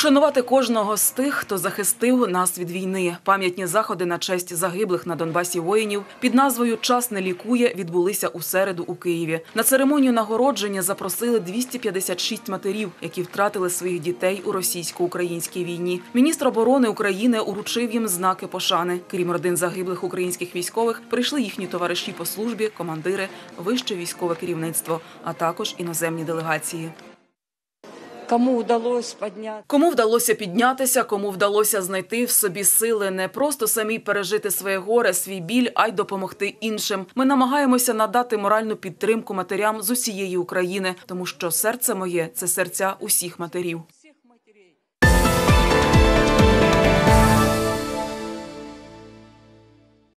Ушанувати кожного з тих, хто захистив нас від війни. Пам'ятні заходи на честь загиблих на Донбасі воїнів під назвою «Час не лікує» відбулися у середу у Києві. На церемонію нагородження запросили 256 матерів, які втратили своїх дітей у російсько-українській війні. Міністр оборони України уручив їм знаки пошани. Крім родин загиблих українських військових, прийшли їхні товариші по службі, командири, вище військове керівництво, а також іноземні делегації. Кому вдалося піднятися, кому вдалося знайти в собі сили не просто самі пережити своє горе, свій біль, а й допомогти іншим. Ми намагаємося надати моральну підтримку матерям з усієї України, тому що серце моє – це серця усіх матерів.